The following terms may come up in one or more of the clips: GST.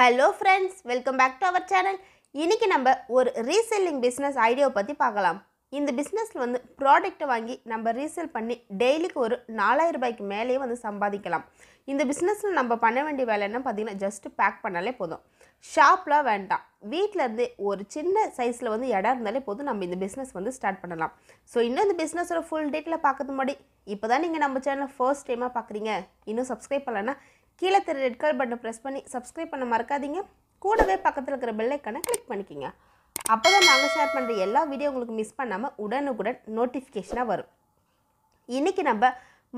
Hello friends, welcome back to our channel. இன்னைக்கு நம்ம ஒரு ரீசெல்லிங் business idea பத்தி பார்க்கலாம். இந்த businessல வந்து product வாங்கி நம்ம ரீசெல் பண்ணி டெய்லிக்கு ஒரு 4000 ரூபாய்க்கு மேலே வந்து சம்பாதிக்கலாம். இந்த businessல நம்ம பண்ண வேண்டிய வேலை என்ன பாத்தீங்கன்னா just pack பண்ணாலே போதும். ஷாப்ல வேண்டாம். வீட்ல இருந்து ஒரு சின்ன சைஸ்ல வந்து இடம் இருந்தாலே போதும் நம்ம இந்த business வந்து ஸ்டார்ட் பண்ணலாம். சோ இன்னும் இந்த businessோட full detail பார்க்கிறது முன்னாடி இப்போதான் நீங்க நம்ம சேனலை first time-ஆ பார்க்கறீங்க. இன்னும் subscribe பண்ணலனா கீழ தெரிய ரெட் கலர் பட்டனை பிரஸ் பண்ணி Subscribe பண்ண மறக்காதீங்க கூடவே பக்கத்துல இருக்கிற பெல் ஐகானை கிளிக் பண்ணிக்கங்க அப்பதான் நாங்க ஷேர் பண்ற எல்லா வீடியோ உங்களுக்கு மிஸ் பண்ணாம உடனுக்குடன் நோட்டிஃபிகேஷனா வரும் இன்னைக்கு நம்ம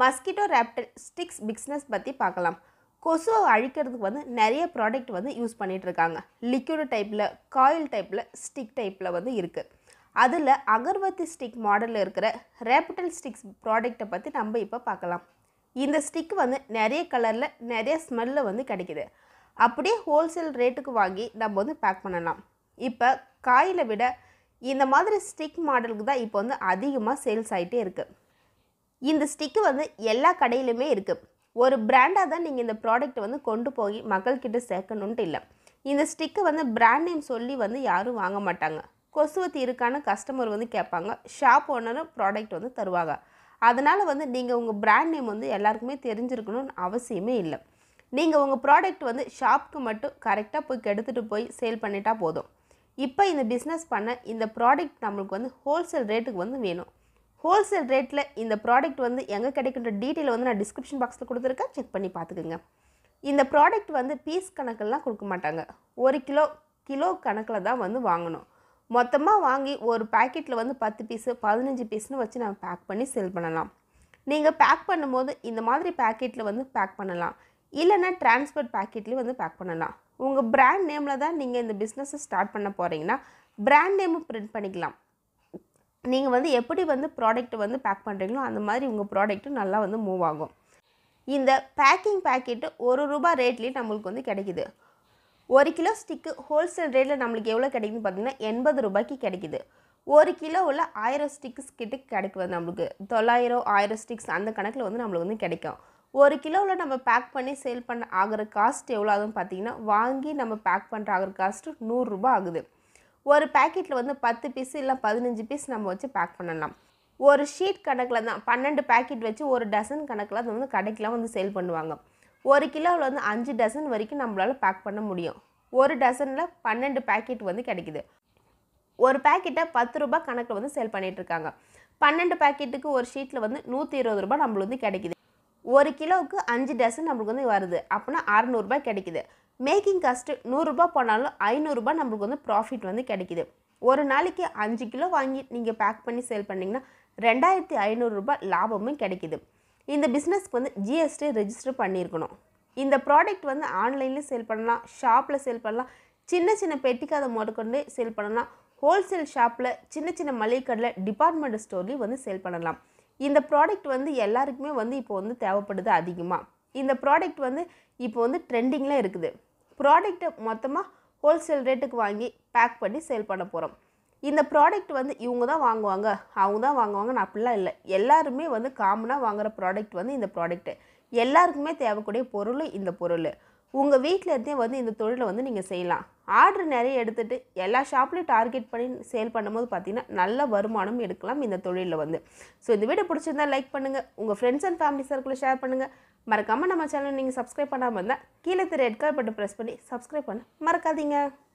மஸ்கிட்டோ ராப்டர் ஸ்டிக்ஸ் பிசினஸ் பத்தி பார்க்கலாம் கொசுவை அழிக்கிறதுக்கு வந்து நிறைய ப்ராடக்ட் வந்து யூஸ் பண்ணிட்டு இருக்காங்க லிக்விட் டைப்ல காயில் டைப்ல ஸ்டிக் டைப்ல வந்து இருக்கு அதுல அகர்வத்தி ஸ்டிக் மாடல்ல இருக்கிற ராப்டர் ஸ்டிக்ஸ் ப்ராடக்ட்ட பத்தி நம்ம இப்ப பார்க்கலாம் இந்த ஸ்டிக் வந்து நிறைய கலர்ல நிறைய ஸ்மெல்ல வந்து கிடைக்குது அப்படியே ஹோல்சேல் ரேட்டுக்கு வாங்கி நம்ம வந்து பேக் பண்ணலாம் இப்போ காயில விட இந்த மாதிரி ஸ்டிக் மாடலுக்கு தான் இப்போ வந்து அதிகமா சேல்ஸ் ஆயிட்டே இருக்கு இந்த ஸ்டிக் வந்து எல்லா கடையிலயுமே இருக்கு ஒரு பிராண்டா தான் நீங்க இந்த ப்ராடக்ட் வந்து கொண்டு போய் மக்கள் கிட்ட சேர்க்கணும்னு இல்ல இந்த ஸ்டிக் வந்து பிராண்ட் நேம் சொல்லி வந்து யாரும் வாங்க மாட்டாங்க கொசுவத்தி இருக்கான கஸ்டமர் வந்து கேட்பாங்க ஷாப் ஓனரும் ப்ராடக்ட் வந்து தருவாங்க அதனால வந்து நீங்க உங்க பிராண்ட் நேம் வந்து எல்லாருக்குமே தெரிஞ்சிருக்கணும்னு அவசியமே இல்ல நீங்க உங்க ப்ராடக்ட் வந்து ஷாப்புக்கு மட்டும் கரெக்ட்டா போய் எடுத்துட்டு போய் சேல் பண்ணிட்டா போதும் இப்போ இந்த business பண்ண இந்த ப்ராடக்ட் நமக்கு வந்து ஹோல்சேல் ரேட்டுக்கு வந்து வேணும் ஹோல்சேல் ரேட்ல இந்த ப்ராடக்ட் வந்து எங்க கிடைக்குன்ற டீடைல் வந்து நான் டிஸ்கிரிப்ஷன் பாக்ஸ்ல கொடுத்திருக்கேன் செக் பண்ணி பாத்துக்கங்க இந்த ப்ராடக்ட் வந்து பீஸ் கணக்கெல்லாம் கொடுக்க மாட்டாங்க 1 கிலோ கிலோ கணக்குல தான் வந்து வாங்கணும் மொத்தமா வாங்கி ஒரு பாக்கெட்ல வந்து 10 பீஸ் 15 பீஸ்னு வச்சு நாம பேக் பண்ணி சேல் பண்ணலாம் நீங்க பேக் பண்ணும்போது இந்த மாதிரி பாக்கெட்ல வந்து பேக் பண்ணலாம் இல்லனா டிரான்ஸ்போர்ட் பாக்கெட்ல வந்து பேக் பண்ணலாம் உங்க பிராண்ட் நேம்ல தான் நீங்க இந்த business ஸ்டார்ட் பண்ண போறீங்கனா பிராண்ட் நேம் பிரிண்ட் பண்ணிக்கலாம் நீங்க வந்து எப்படி வந்து ப்ராடக்ட் வந்து பேக் பண்றீங்களோ அந்த மாதிரி உங்க ப்ராடக்ட் நல்லா வந்து மூவ் ஆகும் இந்த பேக்கிங் பாக்கெட் 1 ரூபாய் ரேட்லயே நமக்கு வந்து கிடைக்குது 1 கிலோ ஸ்டிக் ஹோல்சேல் ரேட்ல நமக்கு எவ்வளவு கிடைக்குன்னு பாத்தீங்கன்னா 80 ரூபாய்க்கு கிடைக்குது 1 கிலோவுல 1000 ஸ்டிக்ஸ் கிட்ட கிடைக்குது நமக்கு 900 1000 ஸ்டிக்ஸ் அந்த கணக்குல வந்து நமக்கு வந்து கிடைக்கும் 1 கிலோவுல நம்ம பேக் பண்ணி சேல் பண்ண ஆகுற காஸ்ட் எவ்வளவு ஆகும் பாத்தீங்கன்னா வாங்கி நம்ம பேக் பண்ற ஆகுற காஸ்ட் 100 ரூபாய் ஆகுது ஒரு பாக்கெட்ல வந்து 10 பீஸ் இல்ல 15 பீஸ் நம்ம வச்சு பேக் பண்ணலாம் ஒரு ஷீட் கணக்குல தான் 12 பாக்கெட் வச்சு ஒரு டசன் கணக்குல அது வந்து கடைக்குலாம் வந்து சேல் பண்ணுவாங்க 1 கிலோவுல வந்து 5 டசன் வரைக்கும் நம்மளால பேக் பண்ண முடியும் ஒரு டசன்ல 12 பாக்கெட் வந்து கிடைக்குது ஒரு பாக்கெட்ட 10 ரூபாய் கணக்குல வந்து சேல் பண்ணிட்டு இருக்காங்க 12 பாக்கெட்டுக்கு ஒரு ஷீட்ல வந்து 120 ரூபாய் நம்மளுக்கு வந்து கிடைக்குது 1 கிலோவுக்கு 5 டசன் நமக்கு வந்து வருது அப்பனா 600 ரூபாய் கிடைக்குது மேக்கிங் காஸ்ட் 100 ரூபாய் போனாலும் 500 ரூபாய் நமக்கு வந்து प्रॉफिट வந்து கிடைக்குது ஒரு நாளைக்கு 5 கிலோ வாங்கி நீங்க பேக் பண்ணி சேல் பண்ணீங்கன்னா 2500 ரூபாய் லாபமும் கிடைக்குது இந்த பிசினஸ்க்கு வந்து GST ரெஜிஸ்டர் பண்ணியிருக்கணும் இந்த ப்ராடக்ட் வந்து ஆன்லைன்ல சேல் பண்ணலாம் ஷாப்ல சேல் பண்ணலாம் சின்ன சின்ன பெட்டிக்காத மொத்தம் சேல் பண்ணலாம் ஹோல்சேல் ஷாப்ல சின்ன சின்ன மளிகை கடையில டிபார்ட்மென்ட் ஸ்டோர்லயும் வந்து சேல் பண்ணலாம் இந்த ப்ராடக்ட் வந்து எல்லாருக்குமே வந்து இப்போ வந்து தேவைப்படுது அதிகமா இந்த ப்ராடக்ட் வந்து இப்போ வந்து ட்ரெண்டிங்ல இருக்குது ப்ராடக்ட் மொத்தமா ஹோல்சேல் ரேட்டுக்கு வாங்கி பேக் பண்ணி சேல் பண்ண போறோம் இந்த ப்ராடக்ட் வந்து இவங்க தான் வாங்குவாங்க அவங்க தான் வாங்குவாங்க நான் அப்படிலாம் இல்ல எல்லாரும் வந்து காமனா வாங்குற ப்ராடக்ட் வந்து இந்த ப்ராடக்ட் எல்லாருக்குமே தேவைக்கூடிய பொருள் இந்த பொருள் உங்க வீட்ல இருந்தே வந்து இந்த தொழிலை வந்து நீங்க செய்யலாம் ஆர்டர் நிறைய எடுத்துட்டு எல்லா ஷாப்லயும் டார்கெட் பண்ணி சேல் பண்ணும்போது பாத்தீங்கன்னா நல்ல வருமானம் எடுக்கலாம் இந்த தொழில்ல வந்து சோ இந்த வீடியோ பிடிச்சிருந்தா லைக் பண்ணுங்க உங்க friends and family circle share பண்ணுங்க மறக்காம நம்ம சேனலை நீங்க Subscribe பண்ணாம இருந்தா கீழ தெரிய ரெட் கலர் பட்டன் பிரஸ் பண்ணி Subscribe பண்ண மறக்காதீங்க